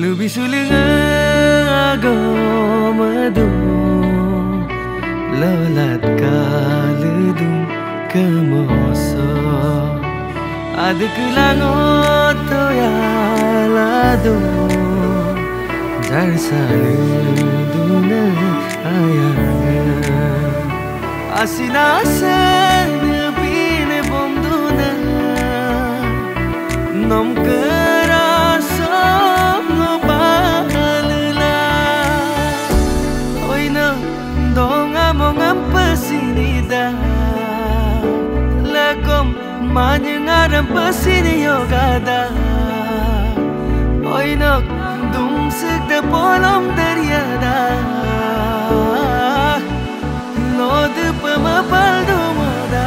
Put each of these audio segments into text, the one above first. Lubisulinago madung lalat kaludung kamoso adkulangot toyalado darsaluduna ayana asinasen bine bonduna nomka Manyangaran pasiniogada Oy nok dungsik de polom deriada Lod pamapal dumoda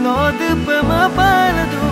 Lord, pamapalad.